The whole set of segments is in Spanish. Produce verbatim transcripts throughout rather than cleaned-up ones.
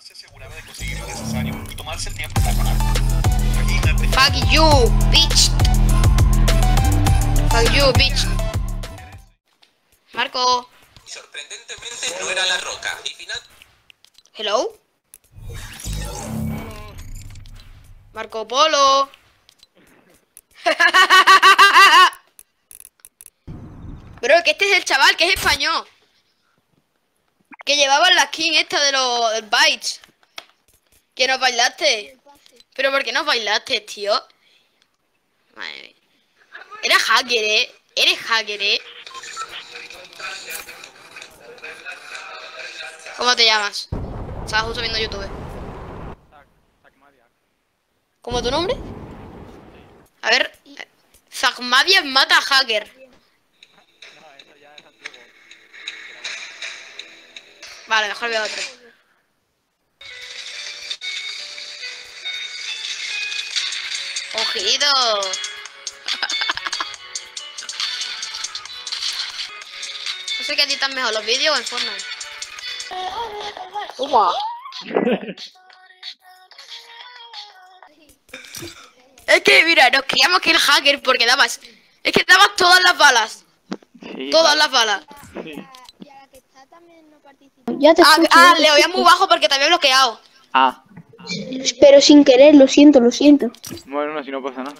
se aseguraba de conseguir lo necesario y tomarse el tiempo para parar. Imagínate. Fuck you, bitch. Fuck you, bitch. Marco. Sorprendentemente no era la roca. Y final... Hello. Marco Polo. Bro, que este es el chaval que es español. Que llevaba la skin esta de los bites. Que nos bailaste. Pero ¿por qué nos bailaste, tío? Madre mía. Era hacker, eh. Eres hacker, eh. ¿Cómo te llamas? Estaba justo viendo YouTube. ¿Cómo tu nombre? A ver. Zackmadiak mata a hacker. Vale, mejor veo otro. ¡Ojito! No sé qué editan mejor, los vídeos o en Fortnite. ¡Upa! Es que, mira, nos creíamos que el hacker porque dabas... Es que dabas todas las balas. Sí. Todas las balas. Sí. Ya te ah, ah, le oía muy bajo porque te había bloqueado. Ah. Pero sin querer, lo siento, lo siento. Bueno, no, si no pasa nada.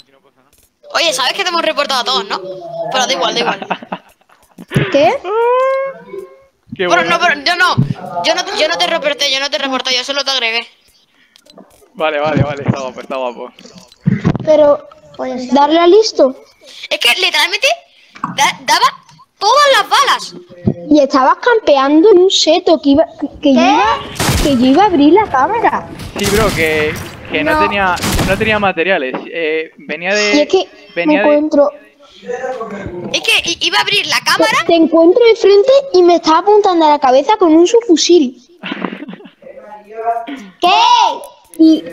Oye, sabes que te hemos reportado a todos, ¿no? Pero da igual, da igual. ¿Qué? Qué bueno, buena. No, pero yo no. Yo no, yo no te reporté, yo no te reporté, yo solo te agregué. Vale, vale, vale, está guapo, está guapo. Pero, pues, darle a listo. Es que literalmente da, daba todas las balas. Y estabas campeando en un seto que iba que yo iba, que yo iba a abrir la cámara. Sí, bro, que, que no. no tenía no tenía materiales. Eh, venía de. Y es que venía me encuentro. De... Es que iba a abrir la cámara. Te, te encuentro de frente y me estaba apuntando a la cabeza con un subfusil. ¿Qué? Y,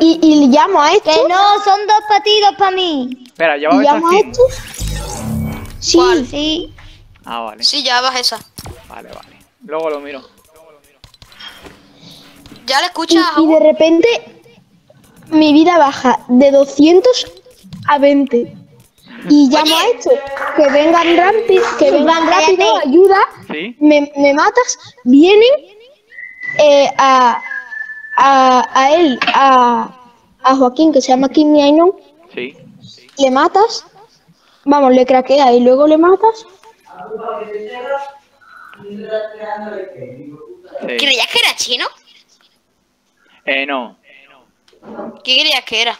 y, y le llamo a estos. Que no, son dos partidos para mí. Espera, ¿ya vas a llamo a estos? Sí, ¿cuál? Sí. Ah, vale. Sí, ya vas esa. Vale, vale. Luego lo miro. Luego lo miro. Ya le escuchas. Y, y de repente mi vida baja de doscientos a veinte. Y llamo a esto. Que vengan rápido, que vengan rápido, ayuda. ¿Sí? Me, me matas. Vienen eh, a, a a él, a, a Joaquín, que se llama Kimi Ainho. Sí. Le matas. Vamos, le craquea y luego le matas. Sí. ¿Creías que era chino? Eh, no. ¿Qué creías que era?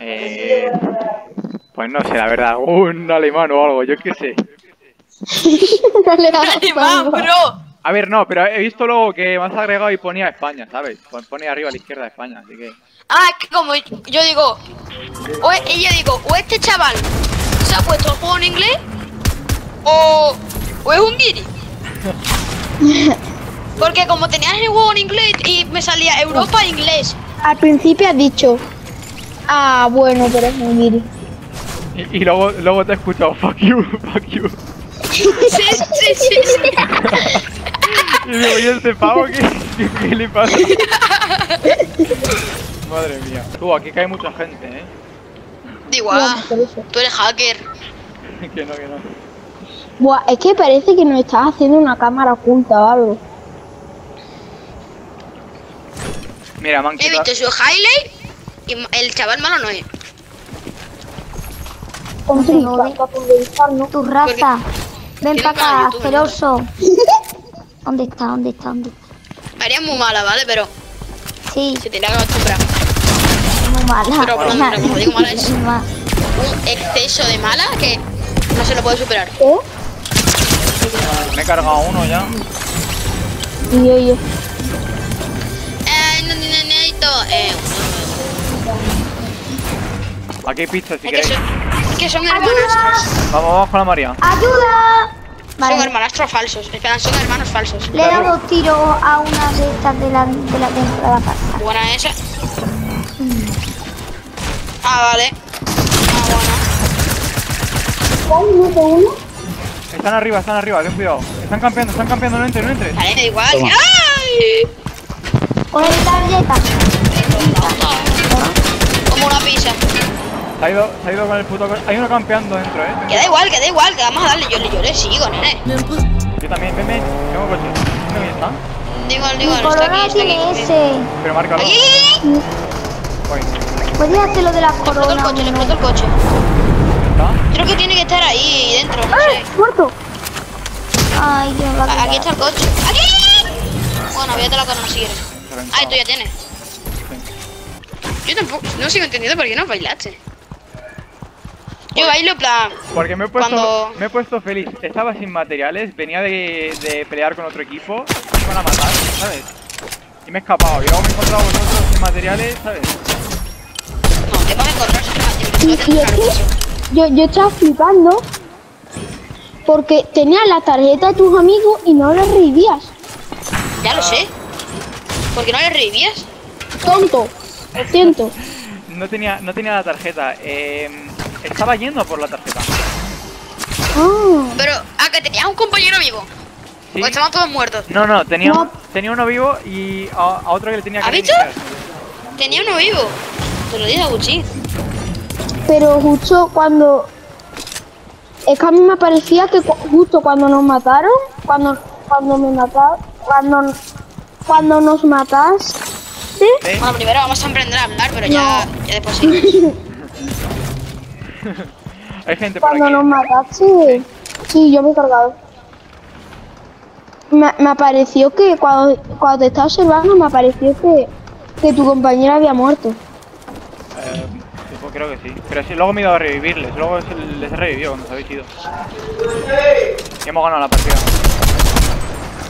Eh... Pues no sé, la verdad, un alemán o algo, yo qué sé. Un alemán, bro. A ver, no, pero he visto luego que me has agregado y ponía España, ¿sabes? Ponía arriba a la izquierda España, así que... Ah, es que como yo digo... O es, yo digo, o este chaval se ha puesto el juego en inglés... O, o es un guiri. Porque como tenías el huevo en inglés y me salía Europa inglés. Al principio has dicho, ah, bueno, pero es un guiri. Y, y luego, luego te he escuchado, fuck you, fuck you. Sí, sí, sí, sí. Y digo, ¿y este pavo qué, qué, qué le pasa? Madre mía. Tú, aquí cae mucha gente, ¿eh? Da igual, tú eres hacker. Que no, que no. Buah, es que parece que nos estás haciendo una cámara oculta o algo. Mira, man, he visto su highlight y el chaval malo no es. Con tu no, tu raza. Ven para acá, asqueroso. ¿Dónde está? ¿Dónde está? ¿Dónde está? María es muy mala, ¿vale? Pero... Sí. Se te la haga acostumbrar. Muy mala. Pero bueno, mala. Como digo, mala es un exceso de mala que no se lo puede superar. ¿Eh? Me he cargado uno ya. Y yo, yo. Eh, no, no, no, eh. Aquí hay pistas si queréis. Es que son hermanastros. Vamos, vamos con la María. ¡Ayuda! Vale. Son hermanastros falsos. Esperan, son hermanos falsos. Le he dado tiro a una de estas de la, de la temporada pasada. Buena esa. Mm. Ah, vale. Ah, buena. ¿Cuál uno? Están arriba, están arriba, ten cuidado. Están campeando, están campeando, no entre, no entre. Vale, da igual. Toma. ¡Ay! Coge tarjeta. Como una pizza. Se ha ido, se ha ido con el puto. Hay uno campeando dentro, eh. Que da igual, que da igual, que vamos a darle. Yo, yo le sigo, nene. Yo también, ven, ven. Tengo coche. ¿Dónde está? Digo, digo, está aquí, está aquí. Ese. Pero márcalo. ¡Aquí! Podría hacer lo de las coronas. Le explotó el coche, le explotó el coche. Creo que tiene que estar ahí dentro, no sé. ¡Muerto! Ay, Dios mío. Aquí está el coche. ¡Aquí! Bueno, voy a te la conocer. Ay, tú ya tienes. Yo tampoco, no sigo entendiendo por qué no bailaste. Yo bailo plan. Porque me he puesto, cuando... me he puesto feliz. Estaba sin materiales, venía de, de pelear con otro equipo. Me van a matar, ¿sabes? Y me he escapado. Y luego me he encontrado vosotros sin materiales, ¿sabes? No, te vas a encontrar sin materiales. Yo, yo estaba flipando porque tenías la tarjeta de tus amigos y no la revivías. Ya lo sé. ¿Por qué no la revivías? Tonto. Lo siento. No tenía, no tenía la tarjeta. Eh, estaba yendo por la tarjeta. Oh. Pero, ¿a que tenías un compañero vivo? ¿Sí? ¿O estaban todos muertos? No, no, tenía, no. tenía uno vivo y a, a otro que le tenía que... ¿Has visto? Tenía uno vivo. Te lo dije a Gucci. Pero justo cuando... Es que a mí me parecía que justo cuando nos mataron, cuando cuando me mataron, cuando, cuando nos mataste... ¿Sí? Bueno, primero vamos a aprender a hablar, pero no. ya, ya después sí. Hay gente por cuando aquí. Nos mataste... Sí, yo me he cargado. Me, me apareció que cuando, cuando te estaba observando, me apareció que, que tu compañera había muerto. Eh... Creo que sí, pero sí, luego me he ido a revivirles, luego les he revivido cuando os habéis ido. Y hemos ganado la partida.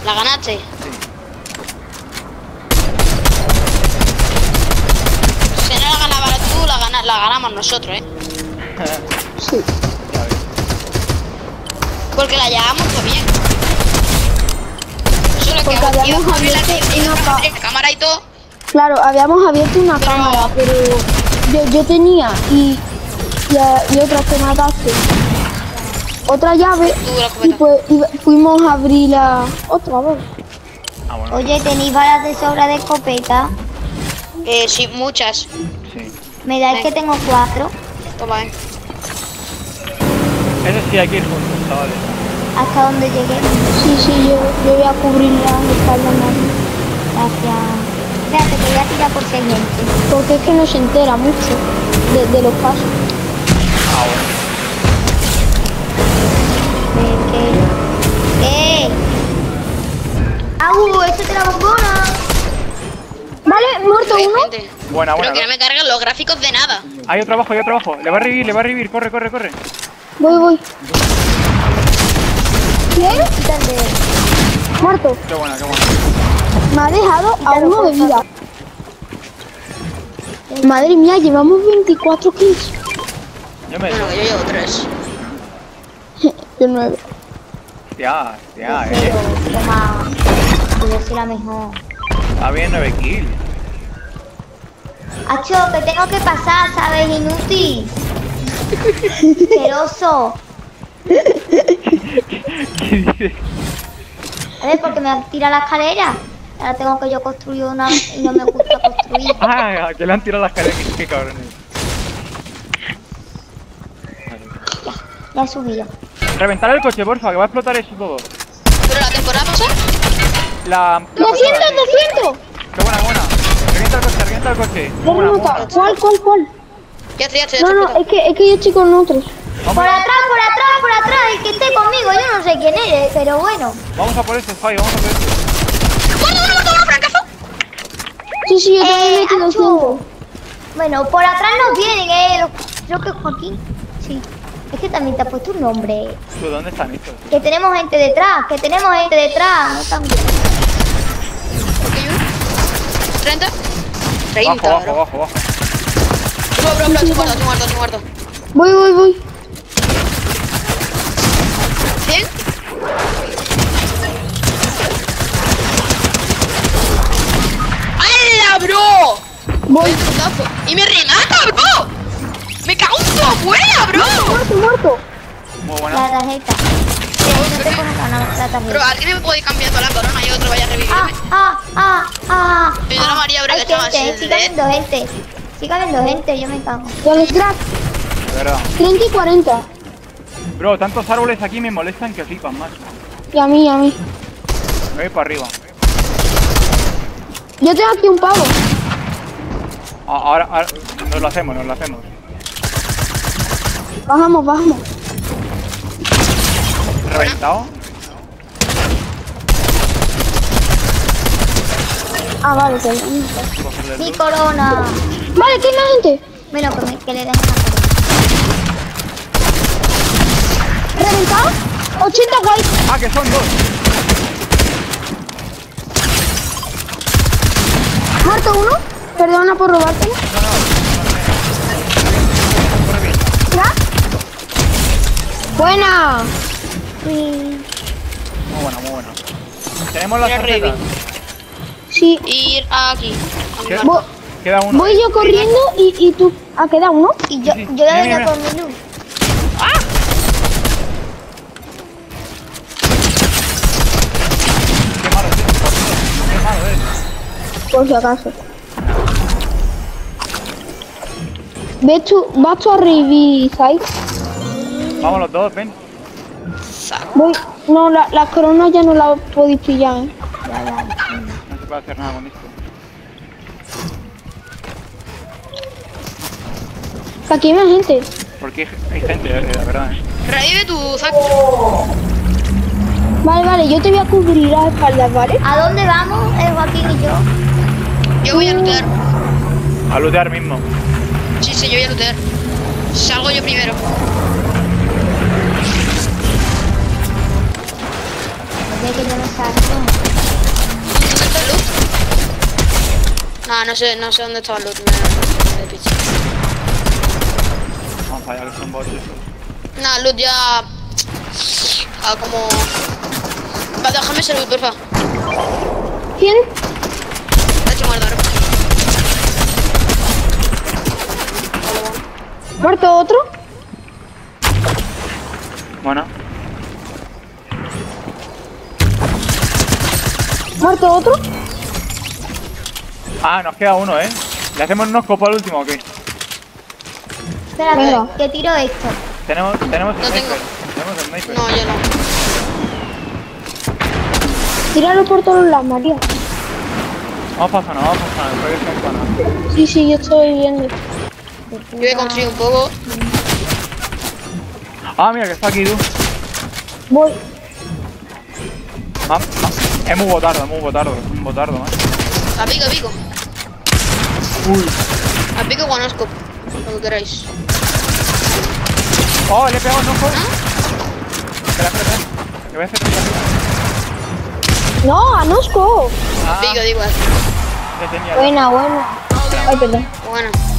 ¿La ganaste? Sí. Si no la ganabas tú, la, gana la ganamos nosotros, ¿eh? Sí. Porque la llevamos muy bien. Eso es lo que hago, tío, abrir la cámara y todo. Claro, habíamos abierto una pero... cámara, pero... Yo, yo tenía y, y, y otra que mataste, otra llave y pues y fuimos a abrirla otra vez. Ah, bueno. Oye, ¿tenéis balas de sobra de escopeta? Eh, sí, muchas. Sí. Me da el que tengo cuatro. Toma, eh. Eso sí, hay que ir juntos, chavales. ¿Hasta dónde llegué? Sí, sí, yo, yo voy a cubrir las espaldas más. Gracias. Espérate, que voy a tirar por siguiente. Porque es que no se entera mucho de, de los pasos. ¡Eh! ¡Au! ¡Esto te la bombona! Vale, muerto uno. Buena, buena. Pero que no me cargan los gráficos de nada. Hay otro abajo, hay otro abajo. Le va a revivir, le va a revivir. Corre, corre, corre. Voy, voy. ¿Quién? Quítate. Muerto. Qué buena, qué buena. Me ha dejado a uno de vida. Madre mía, llevamos veinticuatro kills. Yo me bueno, yo llevo tres. Yo nueve. Ya, ya, eh. Toma. Yo soy la mejor. Está bien, nueve kills. Acho, te tengo que pasar, ¿sabes? Inútil. Celoso. ¿Qué dices? A ver, porque me tira la escalera. Ahora tengo que yo construir una y no me gusta construir. Ah, que le han tirado las caras, qué cabrones. Ya, ya he subido. Reventar el coche, porfa, que va a explotar eso todo. ¿Pero la temporada pasó? La... ¡doscientos, doscientos! ¡Qué buena, buena! Revienta el coche, revienta el coche. Buena, buena. ¿Cuál, cuál, cuál? Ya estoy, ya estoy. No, no, es que, es que yo estoy con otros. Vamos. Por atrás, por atrás, por atrás, el que esté conmigo, yo no sé quién eres, pero bueno. Vamos a por eso, Fai, vamos a por eso. Sí, sí, yo también eh, me quedo. Bueno, por atrás nos vienen, eh. Creo que Joaquín. Sí. Es que también te ha puesto un nombre. ¿Tú dónde están estos? Que tenemos gente detrás, que tenemos gente detrás. No están bien. ¿treinta? treinta. Bajo, bajo, bajo, bajo. Subo, bro, bro, subo, muerto, muerto, muerto. Voy, voy, voy. ¿cien? Bro, voy. Y me remata, bro. Me cago en tu abuela, bro. Muerto, muerto. Muy buena. La tarjeta. Pero alguien me puede cambiar toda la corona y otro vaya a revivirme. Ah, ah, ah, ah. Yo no me haría haber hecho más. Sí caben dos gente. Sí caben dos gente, yo me cago. ¿Cuál es crack? treinta y cuarenta. Bro, tantos árboles aquí me molestan que flipan, macho. Y a mí, a mí. Me voy para arriba. Yo tengo aquí un pavo. Ah, ahora, ahora, nos lo hacemos, nos lo hacemos. Bajamos, bajamos. ¿Reventado? Ah, vale, que mi corona. Vale, que hay más gente. Bueno, que, me, que le den una corona. ¿Reventado? ochenta guay. Ah, que son dos. ¿Muerto uno? Perdona por robártelo. No, no, no, no, no, no. ¿Ya? Buena. Muy bueno, muy bueno. Tenemos la tarjeta. Sí. Ir aquí. Queda uno. Voy yo corriendo y, y tú. Ah, queda uno. Y yo, sí, sí. yo la voy a poner uno. ¡Ah! Qué malo es, qué malo es. Por si acaso. ¿Ves tú? ¿Vas tú a revisar? Vamos los dos, ven. Voy. No, la, la corona ya no la podéis pillar, ¿eh? Ya, ya. No se puede hacer nada con esto. Aquí hay más gente. Porque hay gente, la verdad, ¿eh? Revive tu saco. Oh. Vale, vale, yo te voy a cubrir las espaldas, ¿vale? ¿A dónde vamos, eh, Joaquín y yo? Yo voy a lootear. ¿A lootear mismo? Sí, sí, yo voy a lootear. Salgo yo primero. Que yo no salgo. ¿Dónde está el loot? No, no sé, no sé dónde está el loot. Vamos allá, que son bots. No, loot ya... Ah, como... Va, déjame ese loot, porfa. ¿Quién? Te he hecho muerto, ¿no? ¿Muerto otro? Bueno. ¿Muerto otro? Ah, nos queda uno, ¿eh? ¿Le hacemos unos copos al último o qué? Espera, bueno. que, que tiro esto. Tenemos, tenemos el sniper. Tenemos el sniper. No, yo no. Tíralo por todos lados, María. Vamos para zona, vamos para zona. Después de zona. Sí, sí, yo estoy viendo. Yo he construido un poco. Ah, mira, que está aquí, tú. Voy. Vamos, vamos. Es muy botardo, muy botardo, es un botardo, ¿eh? A pico, a pico. Uy. A pico con oscope, lo que queráis. Oh, le he pegado un ojo. ¿Ah? Espera, espera, le voy a hacer un... No, a nosco. Ah. Pico, digo así. Buena, buena. Ay, perdón. Buena.